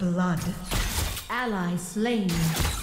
blood. Ally slain. Slain.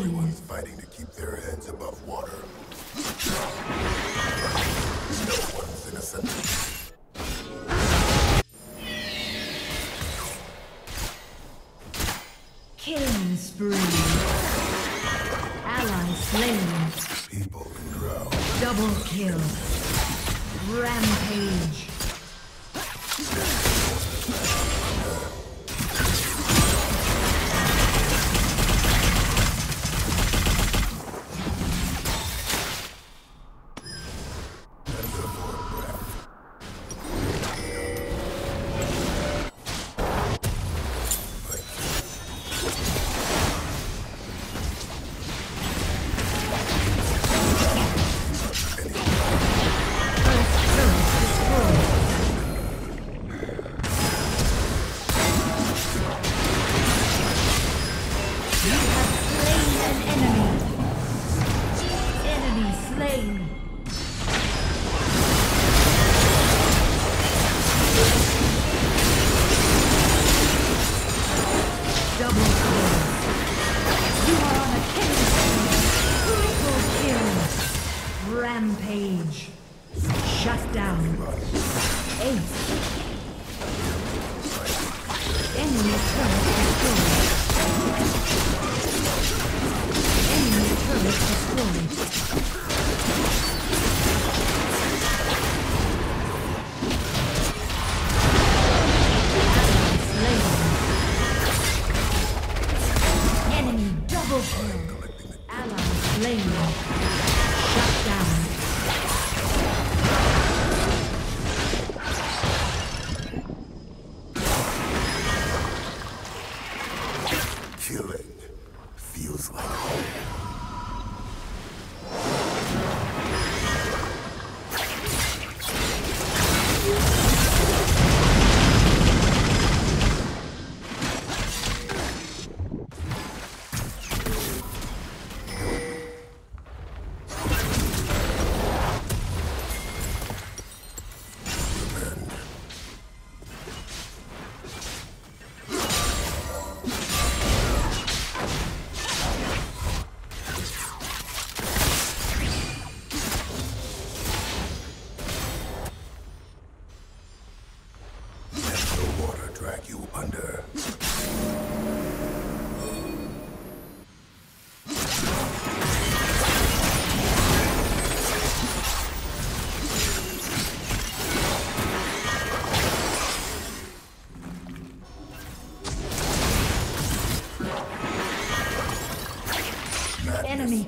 Everyone's fighting to keep their heads above water. No one's innocent. Killing spree. Ally slain. People in ground. Double kill. Rampage. Rampage. Shut down. Ace. Enemy turret destroyed. Enemy turret destroyed. Enemy double kill. Ally slain. Shut down.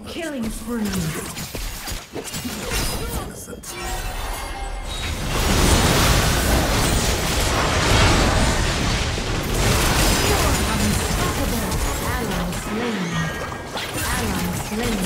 Killing spree. Innocent. You're unstoppable. Ally slain. Ally slain.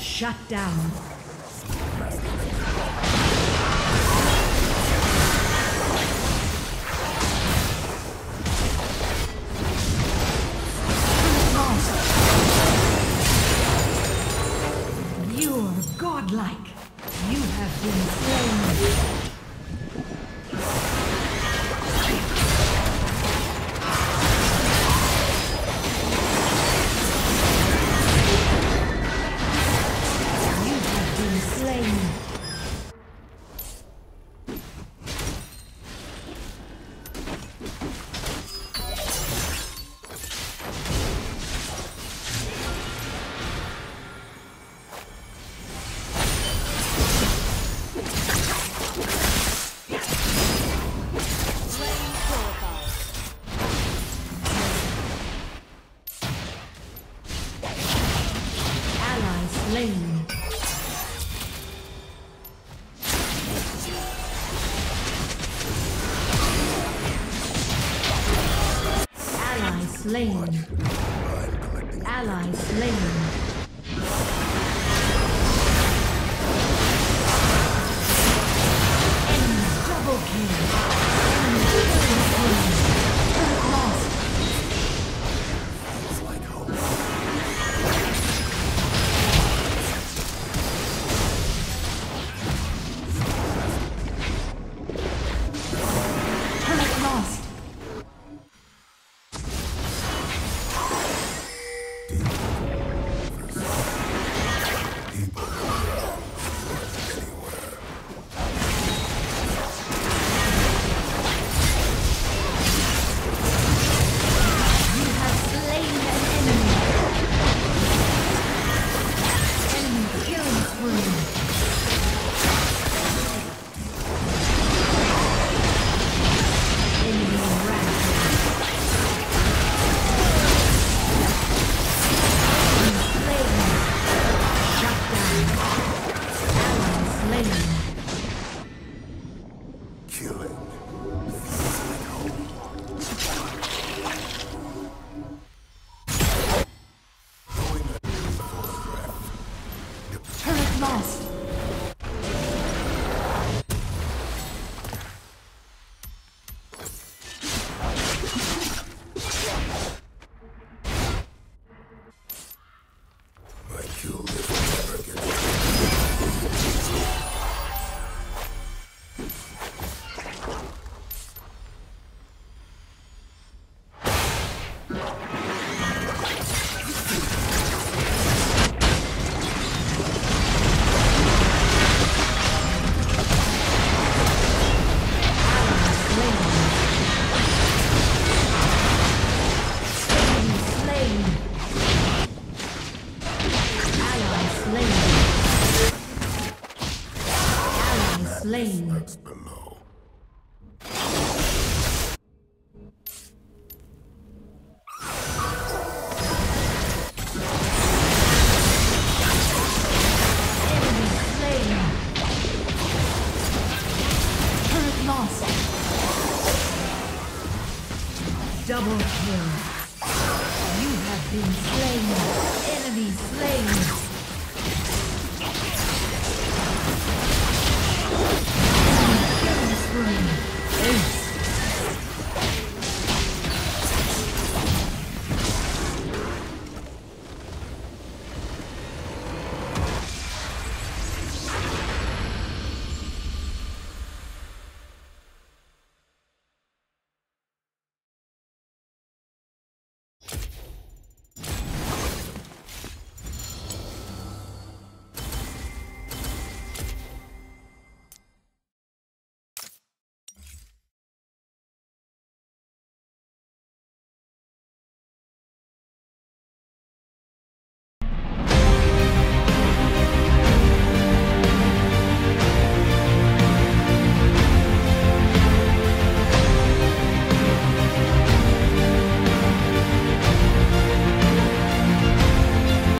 Shut down. You're godlike. You have been slain. Slain. Ally slain. Double kill. You have been slain. Enemy slain.